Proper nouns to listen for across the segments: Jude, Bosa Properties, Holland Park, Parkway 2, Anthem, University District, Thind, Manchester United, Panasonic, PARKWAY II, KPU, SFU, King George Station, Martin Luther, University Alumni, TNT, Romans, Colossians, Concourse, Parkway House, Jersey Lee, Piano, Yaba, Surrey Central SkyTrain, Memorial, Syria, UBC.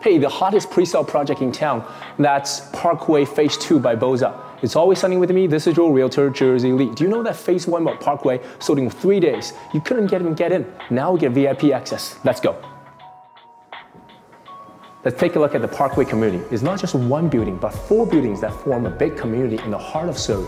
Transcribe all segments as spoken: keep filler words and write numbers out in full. hey, the hottest pre-sale project in town, that's Parkway Phase two by Bosa. It's always sunny with me. This is your realtor, Jersey Lee. Do you know that Phase one by Parkway sold in three days? You couldn't even get in. Now we get V I P access. Let's go. Let's take a look at the Parkway community. It's not just one building, but four buildings that form a big community in the heart of Surrey.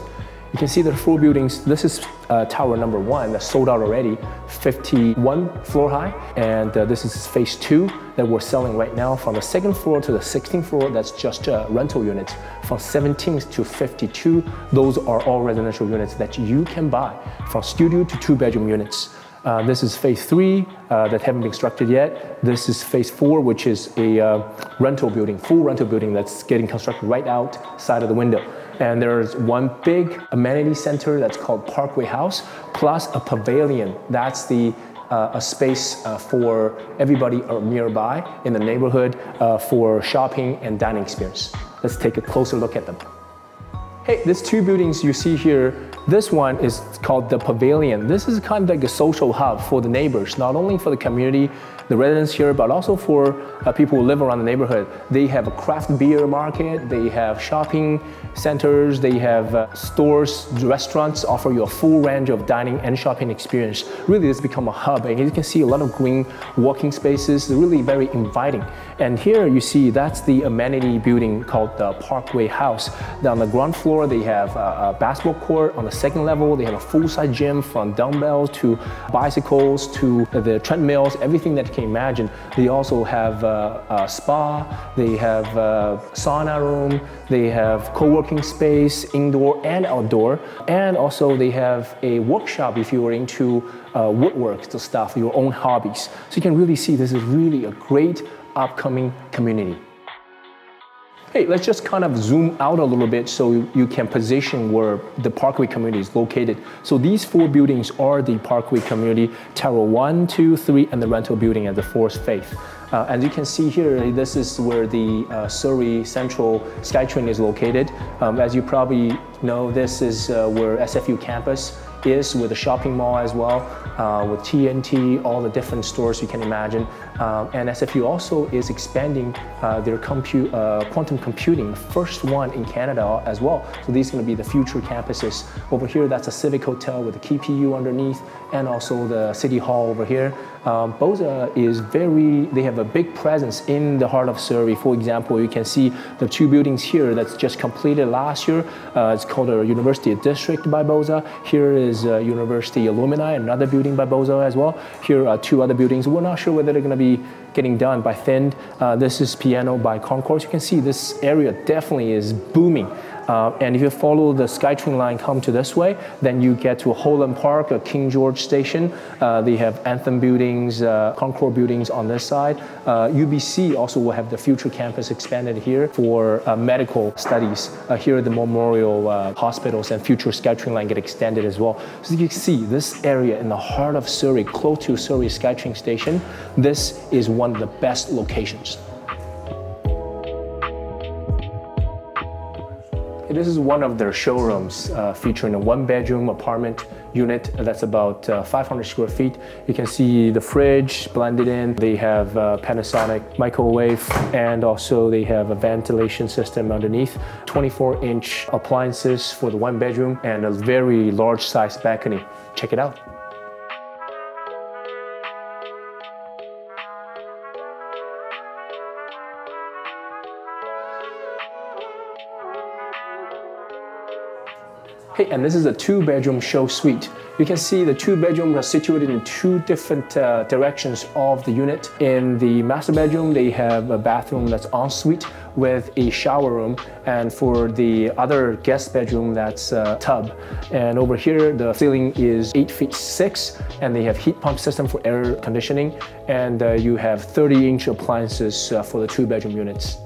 You can see the four buildings. This is uh, tower number one that sold out already, fifty-one floor high. And uh, this is phase two that we're selling right now from the second floor to the sixteenth floor. That's just uh, rental units. From seventeenth to fifty-two, those are all residential units that you can buy, from studio to two bedroom units. Uh, this is phase three uh, that haven't been constructed yet. This is phase four, which is a uh, rental building, full rental building that's getting constructed right outside of the window. And there's one big amenity center that's called Parkway House, plus a pavilion. That's the uh, a space uh, for everybody nearby in the neighborhood uh, for shopping and dining experience. Let's take a closer look at them. Hey, these two buildings you see here, this one is called the Pavilion. This is kind of like a social hub for the neighbors, not only for the community, the residents here, but also for uh, people who live around the neighborhood. They have a craft beer market, they have shopping centers, they have uh, stores, restaurants offer you a full range of dining and shopping experience. Really, it's become a hub, and you can see a lot of green walking spaces, really very inviting. And here you see that's the amenity building called the Parkway House. Now, on the ground floor, they have a basketball court. On the second level, they have a full-size gym, from dumbbells to bicycles to the treadmills, everything that you can imagine. They also have a, a spa, they have a sauna room, they have co-working space, indoor and outdoor, and also they have a workshop if you are into uh, woodwork to stuff, your own hobbies. So you can really see this is really a great upcoming community. Hey, let's just kind of zoom out a little bit so you can position where the Parkway community is located. So these four buildings are the Parkway community, tower one, two, three, and the rental building at the fourth phase. Uh, and you can see here, this is where the uh, Surrey Central SkyTrain is located. Um, as you probably know, this is uh, where S F U campus is, with a shopping mall as well, uh, with T N T, all the different stores you can imagine. Um, and S F U also is expanding uh, their compu uh, quantum computing, first one in Canada as well. So these are going to be the future campuses. Over here, that's a civic hotel with a K P U underneath, and also the city hall over here. Um, Bosa is very, they have a big presence in the heart of Surrey. For example, you can see the two buildings here that's just completed last year. Uh, it's called the University District by Bosa. Here is uh, University Alumni, another building by Bosa as well. Here are two other buildings. We're not sure whether they're going to be getting done by Thind. Uh, this is Piano by Concourse. You can see this area definitely is booming. Uh, and if you follow the SkyTrain line, come to this way, then you get to Holland Park, a King George Station. Uh, they have Anthem buildings, uh, Concourse buildings on this side. Uh, U B C also will have the future campus expanded here for uh, medical studies. Uh, here at the Memorial uh, hospitals and future SkyTrain line get extended as well. So you can see this area in the heart of Surrey, close to Surrey SkyTrain Station, this is one of the best locations. This is one of their showrooms uh, featuring a one-bedroom apartment unit that's about uh, five hundred square feet. You can see the fridge blended in. They have uh, Panasonic microwave, and also they have a ventilation system underneath. twenty-four inch appliances for the one bedroom and a very large size balcony. Check it out. Hey, and this is a two-bedroom show suite. You can see the two bedrooms are situated in two different uh, directions of the unit. In the master bedroom, they have a bathroom that's ensuite with a shower room, and for the other guest bedroom, that's a tub. And over here, the ceiling is eight feet six, and they have heat pump system for air conditioning, and uh, you have thirty inch appliances uh, for the two-bedroom units.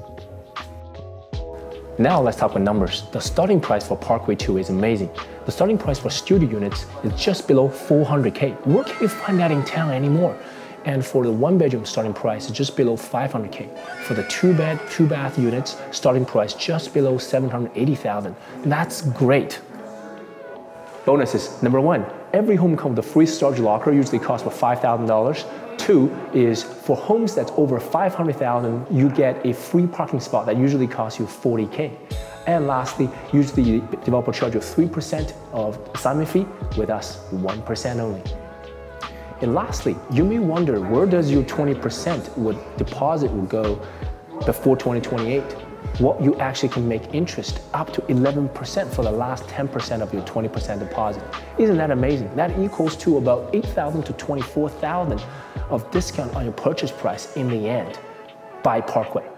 Now let's talk about numbers. The starting price for Parkway two is amazing. The starting price for studio units is just below four hundred K. Where can you find that in town anymore? And for the one bedroom, starting price is just below five hundred K. For the two bed, two bath units, starting price just below seven hundred eighty thousand. That's great. Bonuses, number one, every home comes with a free storage locker, usually costs about five thousand dollars. two is for homes that's over five hundred thousand, you get a free parking spot that usually costs you forty K. And lastly, usually the developer charges three percent of assignment fee, with us one percent only. And lastly, you may wonder, where does your twenty percent with deposit will go before twenty twenty-eight? Well, you actually can make interest up to eleven percent for the last ten percent of your twenty percent deposit. Isn't that amazing? That equals to about eight thousand to twenty-four thousand of discount on your purchase price in the end by Parkway.